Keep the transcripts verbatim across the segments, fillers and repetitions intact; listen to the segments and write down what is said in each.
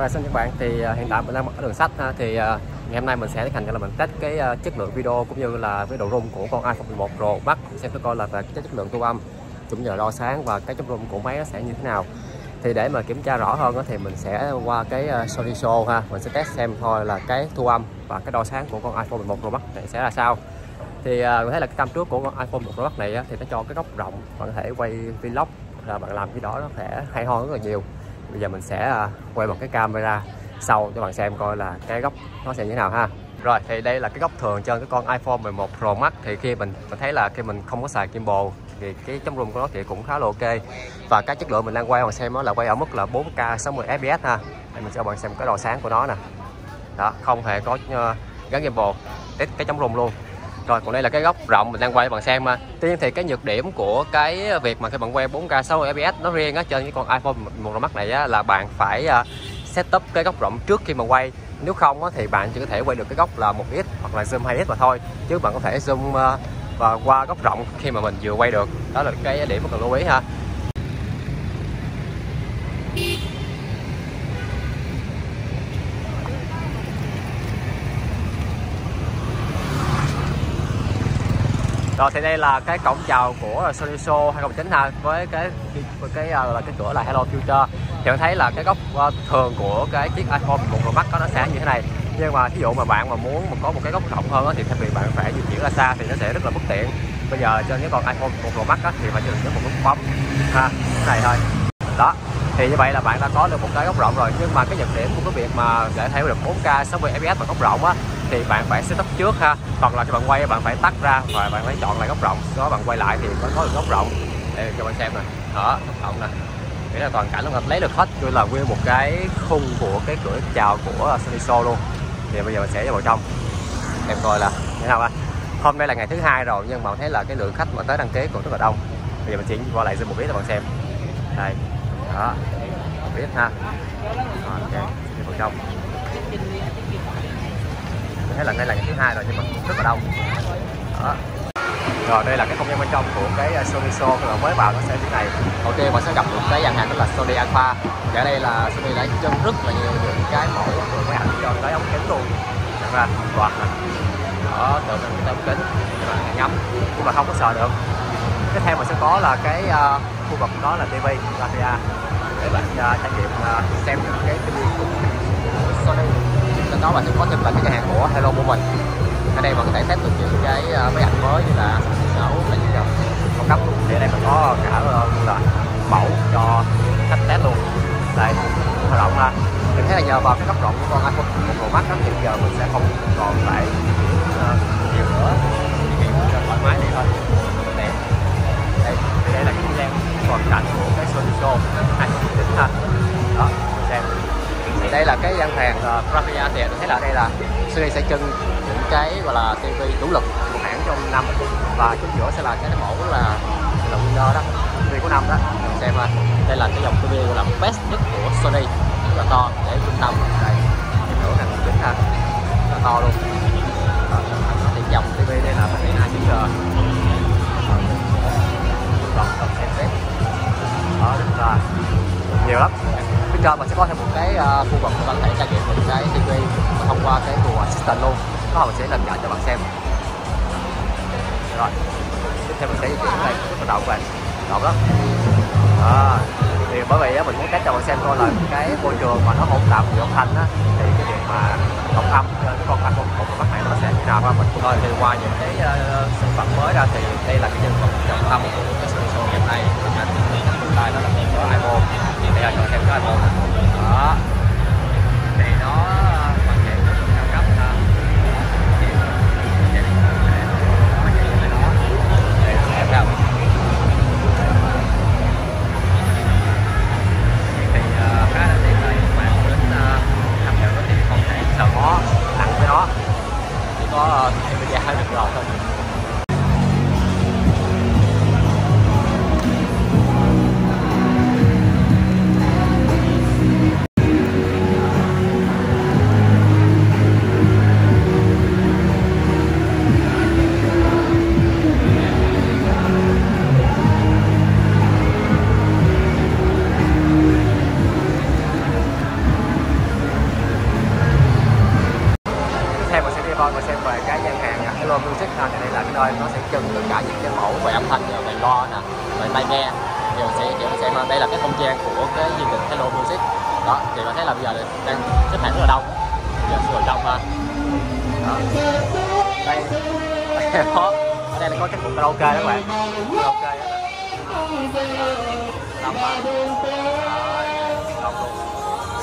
Hello, xin chào các bạn. Thì hiện tại mình đang ở đường sách ha. Thì ngày hôm nay mình sẽ tiến hành là mình test cái chất lượng video cũng như là cái độ rung của con iPhone mười một Pro Max, xem coi là cái chất lượng thu âm cũng như là độ sáng và cái chất rung của máy nó sẽ như thế nào. Thì để mà kiểm tra rõ hơn thì mình sẽ qua cái Sony Show ha, mình sẽ test xem thôi là cái thu âm và cái độ sáng của con iPhone mười một Pro Max này sẽ là sao. Thì mình thấy là cái cam trước của con iPhone mười một Pro Max này thì nó cho cái góc rộng, bạn có thể quay vlog là bạn làm cái đó nó sẽ hay ho rất là nhiều. Bây giờ mình sẽ quay bằng cái camera sau cho bạn xem coi là cái góc nó sẽ như thế nào ha. Rồi thì đây là cái góc thường trên cái con iPhone mười một Pro Max. Thì khi mình, mình thấy là khi mình không có xài gimbal thì cái chống rung của nó thì cũng khá là ok. Và cái chất lượng mình đang quay bạn xem đó là quay ở mức là bốn K sáu mươi F P S ha. Đây mình cho bạn xem cái độ sáng của nó nè. Đó, không hề có gắn gimbal, test cái chống rung luôn. Rồi còn đây là cái góc rộng mình đang quay bạn xem. Tuy nhiên thì cái nhược điểm của cái việc mà khi bạn quay bốn K sáu mươi F P S nó riêng á, trên cái con iPhone mười một Pro Max này á, là bạn phải setup cái góc rộng trước khi mà quay. Nếu không á, thì bạn chỉ có thể quay được cái góc là một X hoặc là zoom hai X mà thôi, chứ bạn có thể zoom và qua góc rộng khi mà mình vừa quay được. Đó là cái điểm mà cần lưu ý ha. Rồi thì đây là cái cổng chào của Sony Show hai không một chín ha, với cái với cái là cái cửa là Hello Future. Thì bạn thấy là cái góc thường của cái chiếc iPhone mười một Pro Max nó sẽ như thế này. Nhưng mà ví dụ mà bạn mà muốn mà có một cái góc rộng hơn đó, thì thay vì bạn phải di chuyển ra xa thì nó sẽ rất là bất tiện. Bây giờ trên cái con iPhone mười một Pro Max đó, thì bạn chỉ cần một nút bấm ha, như này thôi. Đó. Thì như vậy là bạn đã có được một cái góc rộng rồi, nhưng mà cái nhược điểm của cái việc mà để theo được bốn K sáu mươi F P S và góc rộng á thì bạn phải setup trước ha, hoặc là khi bạn quay bạn phải tắt ra và bạn phải chọn lại góc rộng, đó bạn quay lại thì mới có được góc rộng. Để cho bạn xem nè, đó góc rộng nè, nghĩa là toàn cảnh luôn, lấy được hết như là nguyên một cái khung của cái cửa chào của Sony Show luôn. Thì bây giờ mình sẽ vào trong em coi là thế nào ạ. Hôm nay là ngày thứ hai rồi nhưng mà thấy là cái lượng khách mà tới đăng ký còn rất là đông. Bây giờ mình chỉ qua lại zoom một biết cho bạn xem đây. Đó, biết ha. Ok, đi vào trong. Mình thấy là đây là ngày thứ hai rồi nhưng mà rất là đông. Đó. Rồi đây là cái không gian bên trong của cái Sony Show khi mà mới vào nó sẽ như này. Đầu tiên bạn sẽ gặp được cái dàn hàng đó là Sony Alpha. Ở đây là Sony đã trưng rất là nhiều những cái mẫu từ máy ảnh cho tới ống kính luôn. Thật ra toàn là đó, từ những cái ống kính các bạn ngắm nhưng mà không có sờ được. Tiếp theo mình sẽ có là cái uh, khu vực đó là ti vi Latvia để bạn uh, trải nghiệm uh, xem những cái ti vi của Sony. Trên đó bạn sẽ có thêm là cái nhà hàng của Hello của mình. Ở đây bạn có thể test được những cái uh, máy ảnh mới như là sáu là những cái cao cấp luôn. Thì ở đây mình có cả uh, là mẫu cho khách test luôn. Đây, hoạt động ha. Mình thấy là nhờ vào cái góc rộng của con iPhone Pro Max thì giờ mình sẽ không còn lại uh, nhiều nữa, chỉ cần thoải mái đi thôi. Đây là cái không gian toàn cảnh của cái Sony Show hai không một chín ha. Đó, xem. Đây là cái gian hàng Xperia thì mình thấy là đây là Sony sẽ trưng những cái gọi là ti vi chủ lực của hãng trong năm, và chính giữa sẽ là cái mẫu là là winner đó, ti vi của năm đó. Mình xem ha. Đây là cái dòng ti vi gọi là best nhất của Sony, rất là to để trung tâm đây. Cái cửa hàng chính ha. Rất là to luôn. Đó, thì dòng ti vi đây là hai chín giờ. Đó, là nhiều lắm. Bên trên mình sẽ có thêm một cái uh, khu vực bạn có thể trải nghiệm những cái ti vi và thông qua cái Google Assistant luôn. Đó mình sẽ làm giải cho bạn xem. Rồi tiếp theo mình sẽ di chuyển đây bắt đầu các bạn. Rộng lắm. À, thì bởi vì á, mình muốn test cho bạn xem coi là cái môi trường mà nó hỗn tạp giữa âm thanh á, thì cái việc mà tổng âm trên cái con iPhone một của bạn này nó sẽ như nào ha. Mình thôi thì qua những cái uh, sản phẩm mới ra thì đây là cái nhân vật trọng tâm của cái sự show ngày hôm nay. Đây nó là cái của iPhone, thì bây giờ chọn xem cái iPhone đó thì nó hoàn thiện rất là cao cấp ha. Để xem nào. Thì khá là tiện lợi, bạn đến tham khảo nó thì không thể sợ khó ăn với nó, chỉ có thì bây giờ hơi được rồi thôi. con và xem về cái gian hàng Hello Music ha, thì đây là cái nơi nó sẽ trưng tất cả những cái mẫu về âm thanh, về loa nè, về tai nghe. Thì mình sẽ thì mình xem đây là cái không gian của cái du lịch Hello Music đó. Thì bạn thấy là bây giờ đang xếp hàng rất là đông, giờ người đông ha. Đây, đây có, ở đây là có cái cục karaoke đó các bạn, karaoke đó. Đông ha, đông luôn.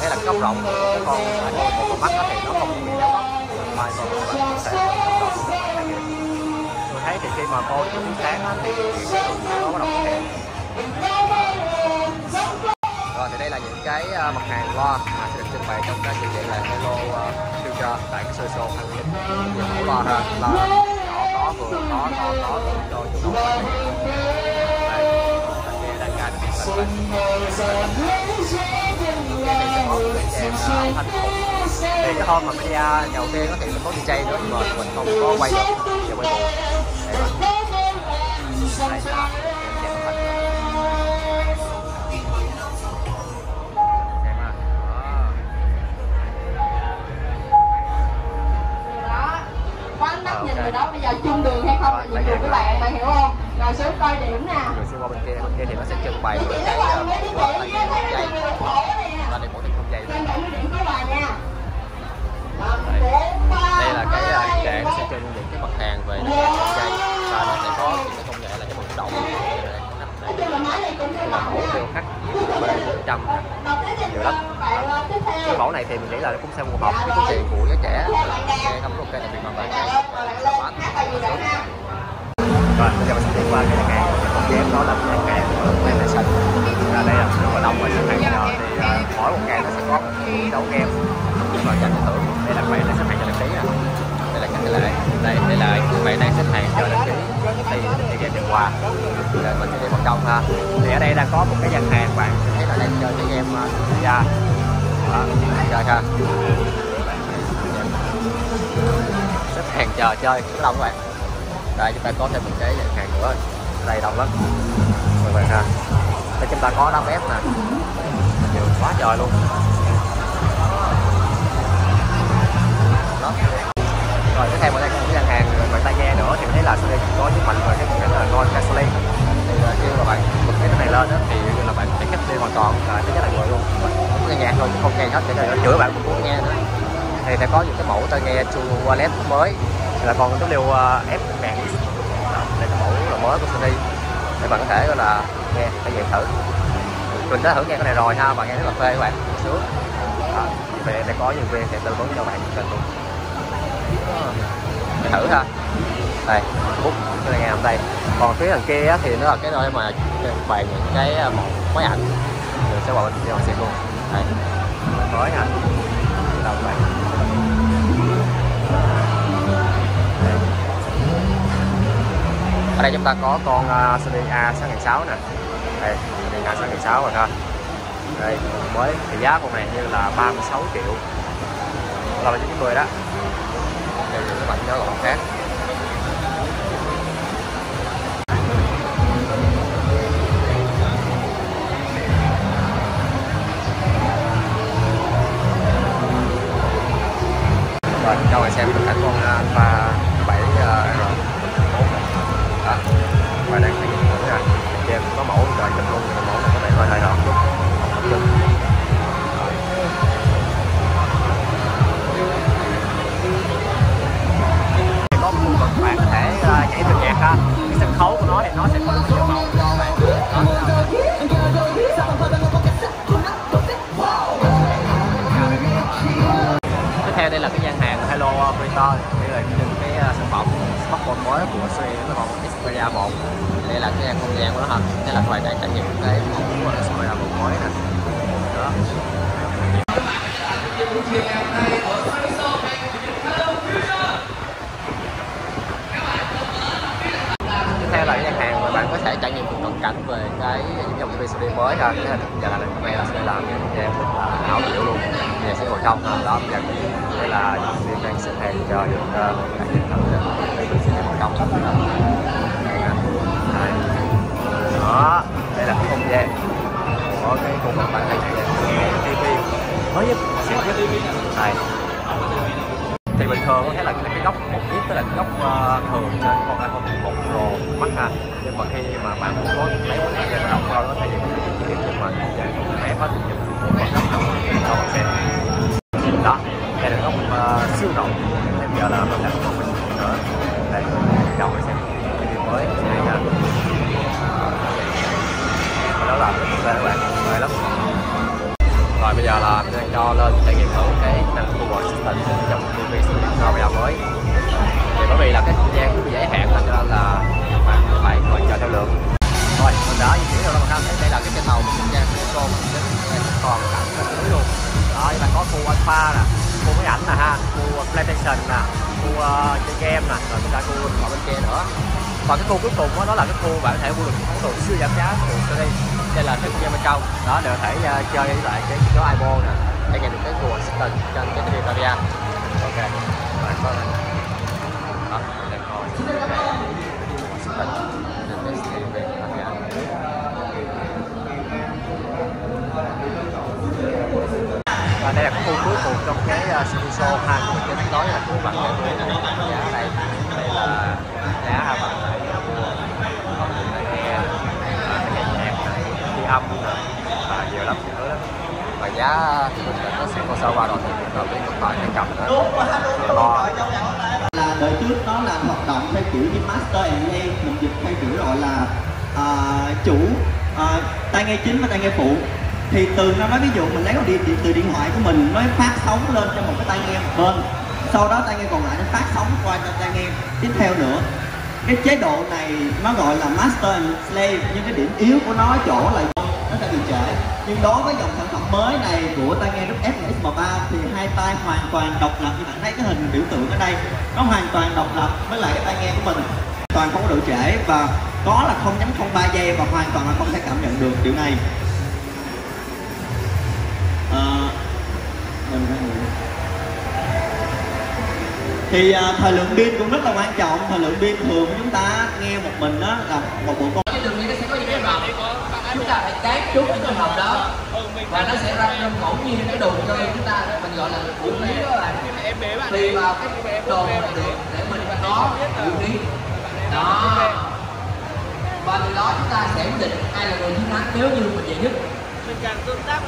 Đây là góc rộng của con, con mắt thì nó không bị đau mắt, mà còn có thể góc rộng. Tôi thấy thì khi mà cô chú sáng thì cái nó có động thể. Rồi thì đây là những cái mặt hàng loa mà sẽ được trưng bày trong cái sự kiện là Hello Future tại cái Sony Show hai không một chín. Nhiều mẫu loa ha, loa nhỏ có vừa có to có đồ chủ động. Đây là cái thì cái hôm mà mình đi đầu tiên thì mình có đi nữa nhưng mà mình không có quay được, giờ quay buồn. Đây là đó, bây giờ chung đường hay không là nhiệm vụ của bạn, bạn hiểu không? Rồi xíu coi điểm nè. Rồi xíu qua bên kia, bên kia thì nó sẽ trưng bày cái cái quạt này, dây, và để một cái không dây. Đây là cái kệ nó sẽ trưng những cái mặt hàng về dây, và nó sẽ có những cái công nghệ là cái vận động, là mẫu tiêu khắc một trăm nhiều lắm. Cái mẫu này thì mình nghĩ là nó cũng sẽ phù hợp với cái tiền của giới trẻ, nghe không ok là việc mà bạn nghe. Rồi bây giờ mình sẽ đi qua cái hàng không gian, đó là cái hàng PlayStation. Đây là rất là đông ở sân hàng thì mỗi một ngày nó sẽ có đấu game và giành giải thưởng. Đây là quầy đang xếp hàng cho đăng ký nè, đây là cái lễ, đây đây là quầy đang xếp hàng cho đăng ký thì thì game được quà. Rồi mình sẽ đi vào trong ha. Thì ở đây đang có một cái gian hàng bạn thấy là đang chơi cái game ra ra ha. Xếp hàng chờ chơi rất đông các bạn. Đây chúng ta có thêm một cái dàn hàng nữa, đây đông lắm các bạn ha. Đây chúng ta có đá bét nè, nhiều quá trời luôn đó. Rồi tiếp theo ở đây cũng dàn hàng về tai nghe nữa, thì mình thấy là Sony có nhấn mạnh về cái phần là noise cancelling. Thì khi mà bạn bật cái này lên đó, thì là bạn phải cách đi hoàn toàn, là thứ nhất là người luôn không nghe nhạc thôi, không nghe hết, để nó chữa bạn cũng muốn nghe nữa. Thì sẽ có những cái mẫu tai nghe True Wireless mới, là con W F một không không không X M ba. Đây là mẫu là mới của Sony để bạn có thể gọi là nghe trải nghiệm thử. Mình đã thử nghe cái này rồi ha, bạn nghe rất là phê các bạn, sướng. Về sẽ có nhân viên sẽ tư vấn cho bạn từng luôn. Để thử ha. Đây, bút cái này nghe hôm đây. Còn phía đằng kia thì nó là cái nơi mà bàn những cái mẫu máy ảnh. Mình sẽ vào bên kia xem luôn. Đây, mới ha. Đầu bạn. Ở đây chúng ta có con uh, Sony A sáu sáu không không nè. Đây, Sony A sáu sáu không không rồi ha. Đây, mới thì giá con này như là ba mươi sáu triệu. Là là chín mươi đó. Đây các bạn nhớ là con khác. Rồi, cho bạn xem được cả con Alpha và đang thấy những mẫu nha, game có mẫu trời chụp luôn, mẫu này có thể hơi hài hước luôn. Thì có một vật bạn có thể nhảy từ nhạc ha, cái sân khấu của nó thì nó sẽ có rất nhiều màu các bạn. Tiếp theo đây là cái gian hàng Hello Peter, đây là cái sản phẩm smartphone mới của Sony, nó còn Xperia một. Đây là cái không gian của nó ha. Đây là quầy đang trải nghiệm cái mẫu Xperia một mới nè. Đó. Tiếp theo là cái gian hàng mà bạn có thể trải nghiệm một cận cảnh về cái những dòng pê xê đê mới ha. Cái hình giờ này quay là sẽ làm cho em ảo diệu luôn. Giờ sẽ ngồi trong đó giờ đây là những đang xếp hàng chờ được trải nghiệm thử trong đó. Đó, đây là cái không gian có cái cùng các bạn thấy cái ti vi mới nhất, xịn nhất. Đây. Thì thì bình thường có thể là cái góc một ít, tức là cái góc uh, thường trên con iPhone Pro Max ha. Nhưng mà khi mà bạn muốn có lấy một cái góc rộng hơn thì cái điểm của mình sẽ vẽ hết những cái góc rộng đó. Đây là góc uh, siêu rộng. Bây giờ là mình đã có một mình nữa. Đây đầu mình sẽ cái điều mới này là uh, đó là các bạn mời lắm. Rồi bây giờ là mình đang cho lên trải nghiệm thử cái năng Google Assistant trong cái Sony bây giờ mới. Thì bởi vì là cái thời gian cũng giải hạn nên là bạn phải ngồi chờ theo lượng. Rồi mình đã di chuyển rồi các bạn thấy đây là cái cây tàu mình đang con mình đến đây còn cảnh núi luôn. Đó các bạn có khu Alpha nè, khu máy ảnh nè ha, khu PlayStation nè, khu uh, chơi game nè, rồi chúng ta khu ở bên kia nữa. Và cái khu cuối cùng đó, đó là cái khu bạn có thể mua được những món đồ siêu giảm giá của Sony. Đây là cái khu game bên trong đó để có thể uh, chơi với lại cái chiếc iPhone nè, để nhận được cái Google Assistant trên cái Xperia. Ok, bạn có này. Đó, đây coi. Và đây là cái khu cuối cùng trong cái uh, Sony Show hai không một chín tối là của bạn để mua giá này. Đây là giá bạn phải âm à, nhiều lắm nữa lắm. Và giá mình đã có xem qua sơ qua rồi thì mình còn biết điện thoại để cầm nữa. Là đời trước nó là hoạt động theo kiểu như master and lay, mình dịch theo kiểu gọi là uh, chủ uh, tai nghe chính và tai nghe phụ. Thì từ nó nói ví dụ mình lấy một điện, điện từ điện thoại của mình nó phát sóng lên cho một cái tai nghe một bên, sau đó tai nghe còn lại nó phát sóng qua cho tai nghe tiếp theo nữa. Cái chế độ này nó gọi là master and slave, nhưng cái điểm yếu của nó chỗ là nó sẽ bị trễ. Nhưng đối với dòng sản phẩm mới này của tai nghe W F X M ba thì hai tai hoàn toàn độc lập, như bạn thấy cái hình biểu tượng ở đây, nó hoàn toàn độc lập với lại cái tai nghe của mình, toàn không có độ trễ và có là không phẩy không ba giây và hoàn toàn là không thể cảm nhận được điều này. À, mình thì à, thời lượng pin cũng rất là quan trọng. Thời lượng pin thường chúng ta nghe một mình đó là một bộ con cái đường như nó sẽ có những cái vòng, chúng ta phải tán trước những cái vòng đó và nó sẽ ra trong ngẫu nhiên cái đồ chơi của chúng ta, mình gọi là vũ khí đó là tùy vào cái đồ để để mình có vũ khí đó, và từ đó chúng ta sẽ quyết định ai là người chiến thắng nếu như mình dễ nhất.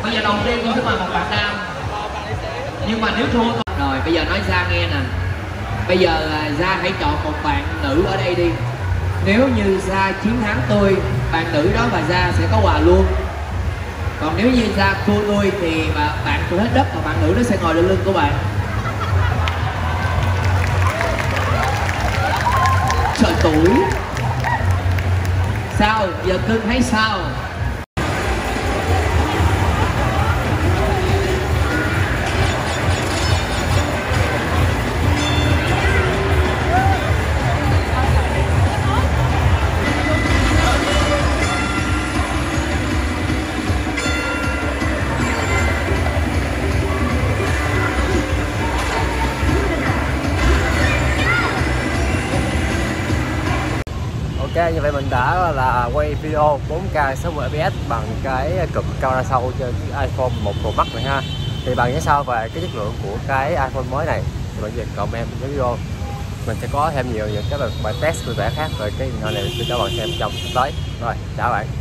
Bây giờ đầu tiên tôi sẽ mời một bạn nam, nhưng mà nếu thua rồi bây giờ nói ra nghe nè. Bây giờ Gia hãy chọn một bạn nữ ở đây đi. Nếu như Gia chiến thắng tôi, bạn nữ đó và Gia sẽ có quà luôn. Còn nếu như Gia thua tôi thì bạn tôi hết đất và bạn nữ đó sẽ ngồi lên lưng của bạn. Trời tuổi. Sao? Giờ cưng thấy sao? Ok, như vậy mình đã là quay video bốn K sáu mươi F P S bằng cái cụm camera sau trên iPhone mười một Pro Max này ha. Thì bạn nghĩ sao về cái chất lượng của cái iPhone mới này thì bạn việc comment cái video. Mình sẽ có thêm nhiều những cái bài test vui vẻ khác về cái điện thoại này để cho bạn xem trong sắp tới. Rồi, chào bạn.